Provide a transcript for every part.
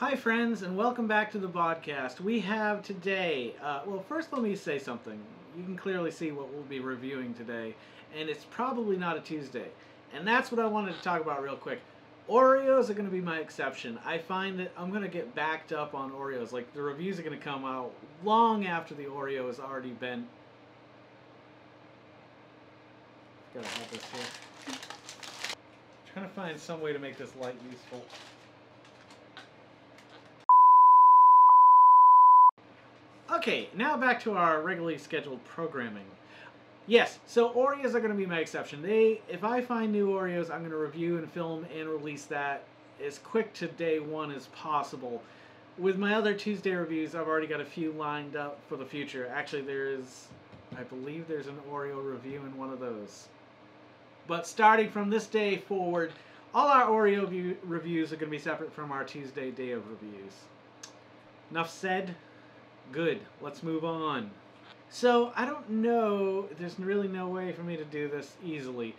Hi friends, and welcome back to The Vodkast. We have today, well first let me say something. You can clearly see what we'll be reviewing today, and it's probably not a Tuesday. And that's what I wanted to talk about real quick. Oreos are going to be my exception. I find that I'm going to get backed up on Oreos. Like, the reviews are going to come out long after the Oreo has already been... Gotta have this here. I'm trying to find some way to make this light useful. Okay, now back to our regularly scheduled programming. Yes, so Oreos are going to be my exception. If I find new Oreos, I'm going to review and film and release that as quick to day one as possible. With my other Tuesday reviews, I've already got a few lined up for the future. Actually, I believe there's an Oreo review in one of those. But starting from this day forward, all our Oreo reviews are going to be separate from our Tuesday day of reviews. Enough said. Good, let's move on. So, I don't know, there's really no way for me to do this easily.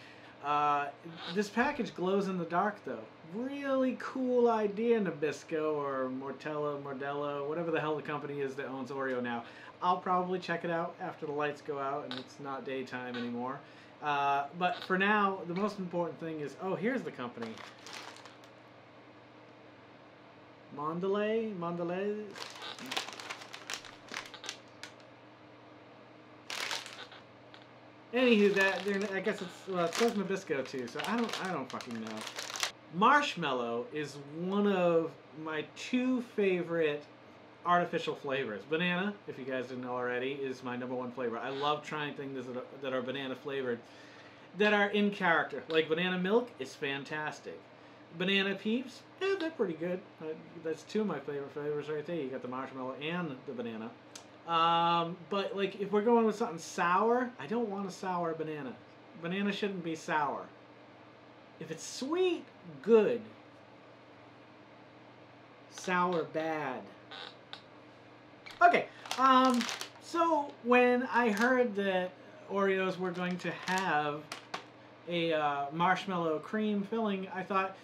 This package glows in the dark, though. Really cool idea, Nabisco, or Mordello, whatever the hell the company is that owns Oreo now. I'll probably check it out after the lights go out and it's not daytime anymore. But for now, the most important thing is, oh, here's the company. Mondelez? Anywho, I guess it's, well, it says Nabisco too, so I don't fucking know. Marshmallow is one of my two favorite artificial flavors. Banana, if you guys didn't know already, is my #1 flavor. I love trying things that are banana flavored, that are in character. Like banana milk is fantastic. Banana peeps, yeah, they're pretty good. That's two of my favorite flavors right there. You got the marshmallow and the banana. But like if we're going with something sour, I don't want a sour banana. Banana shouldn't be sour. If it's sweet, good. Sour, bad. Okay, so when I heard that Oreos were going to have a marshmallow cream filling, I thought,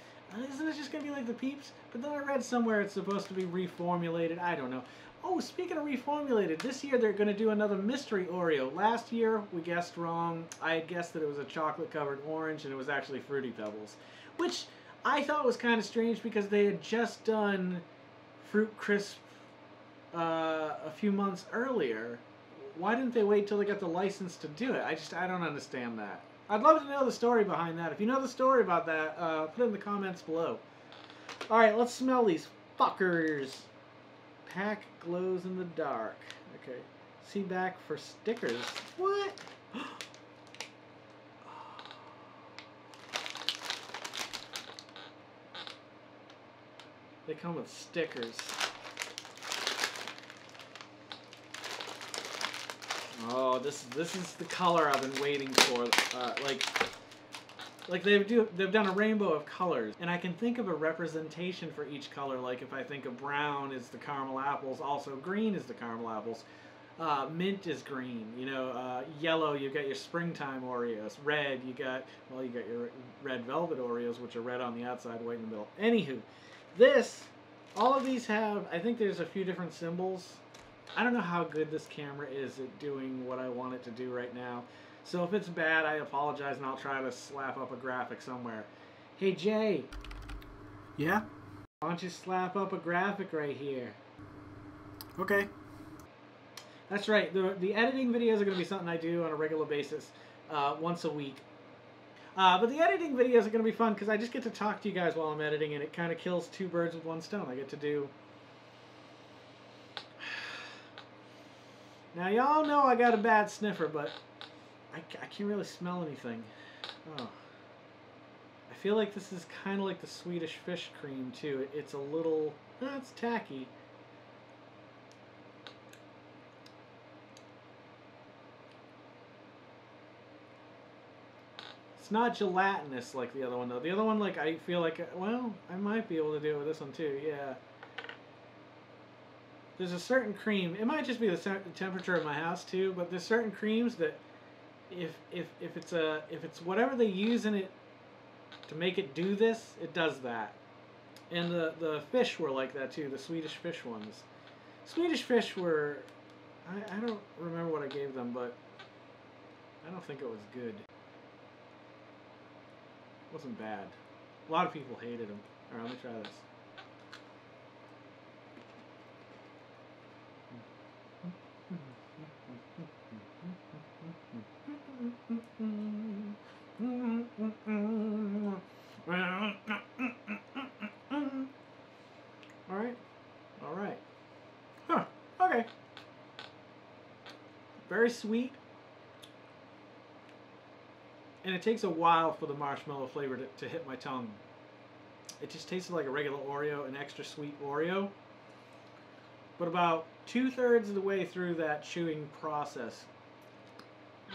isn't it just going to be like the Peeps? But then I read somewhere it's supposed to be reformulated. I don't know. Oh, speaking of reformulated, this year they're going to do another mystery Oreo. Last year, we guessed wrong. I had guessed that it was a chocolate-covered orange, and it was actually Fruity Pebbles, which I thought was kind of strange because they had just done Fruit Crisp a few months earlier. Why didn't they wait till they got the license to do it? I don't understand that. I'd love to know the story behind that. If you know the story about that, put it in the comments below. All right, let's smell these fuckers. Pack glows in the dark. Okay. See back for stickers. What? They come with stickers. Oh, this is the color I've been waiting for. Like they've done a rainbow of colors, and I can think of a representation for each color. Like if I think of brown is the caramel apples, also green is the caramel apples, mint is green. You know, yellow you've got your springtime Oreos, red you got your red velvet Oreos, which are red on the outside, white in the middle. Anywho, all of these have, I think there's a few different symbols. I don't know how good this camera is at doing what I want it to do right now. So if it's bad, I apologize, and I'll try to slap up a graphic somewhere. Hey, Jay. Yeah? Why don't you slap up a graphic right here? Okay. That's right. The editing videos are going to be something I do on a regular basis once a week. But the editing videos are going to be fun because I just get to talk to you guys while I'm editing, and it kind of kills two birds with one stone. I get to do... Now, y'all know I got a bad sniffer, but... I can't really smell anything. Oh. I feel like this is kind of like the Swedish fish cream, too. It's a little... it's tacky. It's not gelatinous like the other one, though. The other one, like, I feel like... Well, I might be able to do it with this one, too. Yeah. There's a certain cream. It might just be the temperature of my house, too, but there's certain creams that... If it's whatever they use in it to make it do this, it does that. And the fish were like that too, the Swedish fish ones. Swedish fish were, I don't remember what I gave them, but I don't think it was good. It wasn't bad. A lot of people hated them. All right, let me try this. All right. Huh, okay. Very sweet. And it takes a while for the marshmallow flavor to hit my tongue. It just tasted like a regular Oreo, an extra sweet Oreo. But about two-thirds of the way through that chewing process,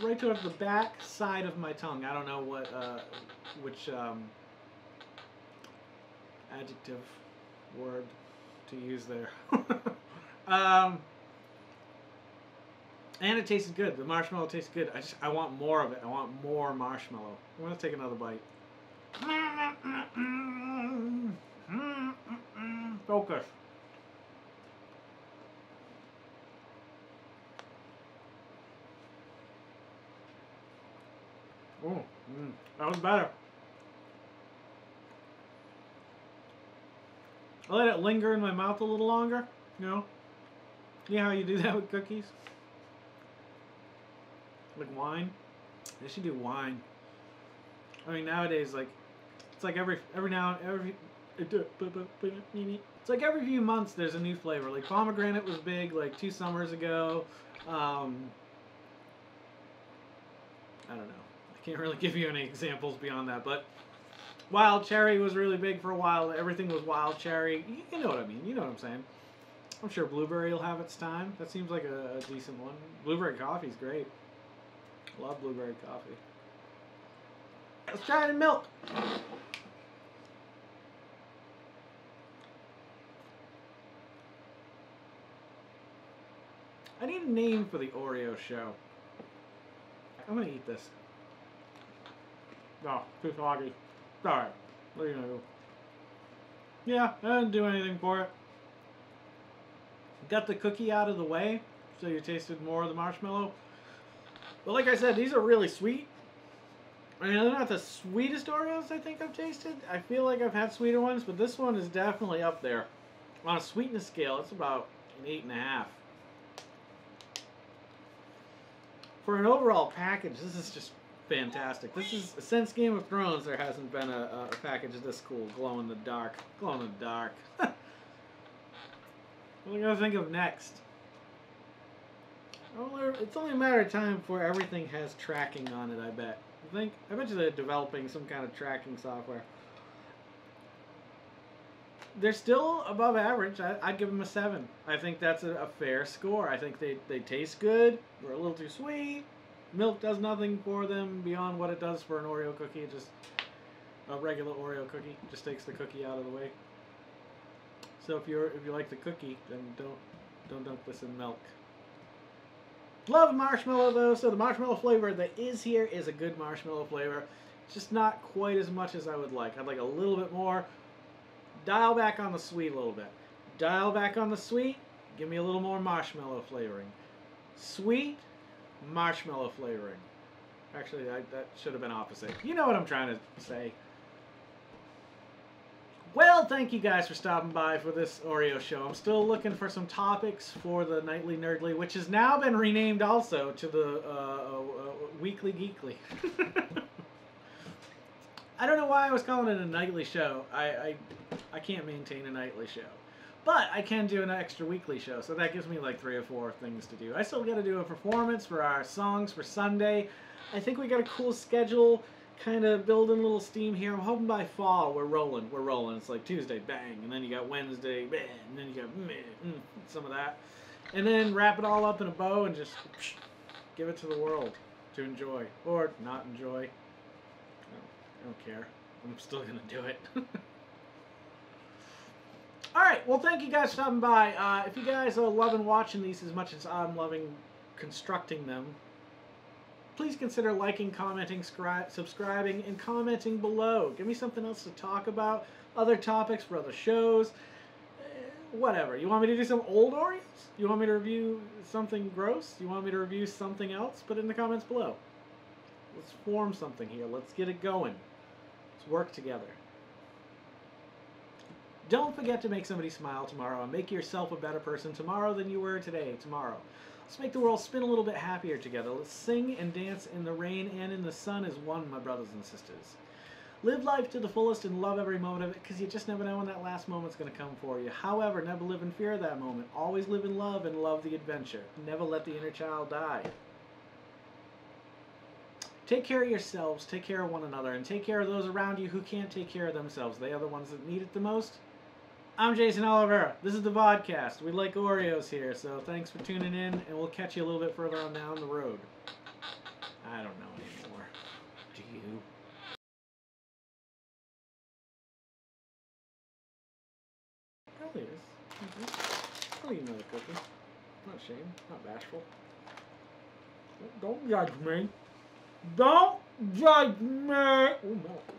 right to the back side of my tongue, I don't know what, which adjective word to use there. And it tasted good. The marshmallow tasted good. I want more of it. I want more marshmallow. I'm gonna take another bite. Focus. Oh, that was better. I let it linger in my mouth a little longer, you know? You know how you do that with cookies? Like wine? They should do wine. I mean, nowadays, like, it's like every few months there's a new flavor. Like, pomegranate was big, like, 2 summers ago. I don't know. Can't really give you any examples beyond that, but wild cherry was really big for a while. Everything was wild cherry. You know what I mean. You know what I'm saying. I'm sure blueberry will have its time. That seems like a decent one. Blueberry coffee's great. Love blueberry coffee. Let's try it in milk. I need a name for the Oreo show. I'm gonna eat this. Oh, too foggy. Sorry. What are you gonna do? Yeah, I didn't do anything for it. Got the cookie out of the way, so you tasted more of the marshmallow. But like I said, these are really sweet. I mean, they're not the sweetest Oreos I think I've tasted. I feel like I've had sweeter ones, but this one is definitely up there. On a sweetness scale, it's about an 8.5. For an overall package, this is just fantastic. This is, since Game of Thrones, there hasn't been a package this cool. Glow in the dark. Glow in the dark. What are we going to think of next? It's only a matter of time before everything has tracking on it, I bet. I bet you they're developing some kind of tracking software. They're still above average. I'd give them a 7. I think that's a fair score. I think they taste good. They're a little too sweet. Milk does nothing for them beyond what it does for an Oreo cookie. It just, a regular Oreo cookie, just takes the cookie out of the way. So if you like the cookie, then don't dump this in milk. Love marshmallow though, so the marshmallow flavor that is here is a good marshmallow flavor. It's just not quite as much as I would like. I'd like a little bit more. Dial back on the sweet a little bit. Dial back on the sweet. Give me a little more marshmallow flavoring. Sweet. Marshmallow flavoring. Actually, that should have been opposite. You know what I'm trying to say. Well, thank you guys for stopping by for this Oreo show. I'm still looking for some topics for the Nightly Nerdly, which has now been renamed also to the Weekly Geekly. I don't know why I was calling it a nightly show. I can't maintain a nightly show. But I can do an extra weekly show, so that gives me like 3 or 4 things to do. I still got to do a performance for our songs for Sunday. I think we got a cool schedule, kind of building a little steam here. I'm hoping by fall we're rolling. It's like Tuesday, bang, and then you got Wednesday, bang, and then you got some of that. And then wrap it all up in a bow and just give it to the world to enjoy, or not enjoy. I don't care. I'm still going to do it. Alright, well thank you guys for stopping by. If you guys are loving watching these as much as I'm loving constructing them, Please consider liking, commenting, subscribing, and commenting below. Give me something else to talk about, other topics for other shows, whatever. You want me to do some old Oreos? You want me to review something gross? You want me to review something else? Put it in the comments below. Let's form something here. Let's get it going. Let's work together. Don't forget to make somebody smile tomorrow, and make yourself a better person tomorrow than you were today, tomorrow. Let's make the world spin a little bit happier together. Let's sing and dance in the rain and in the sun as one, my brothers and sisters. Live life to the fullest and love every moment of it, because you just never know when that last moment's going to come for you. However, never live in fear of that moment. Always live in love and love the adventure. Never let the inner child die. Take care of yourselves, take care of one another, and take care of those around you who can't take care of themselves. They are the ones that need it the most. I'm Jason Oliver. This is The Vodkast. We like Oreos here, so thanks for tuning in, and we'll catch you a little bit further on down the road. I don't know anymore. Do you? Probably is. I'll eat another cookie. Not ashamed. Not bashful. Don't judge me. Don't judge me! Oh, no.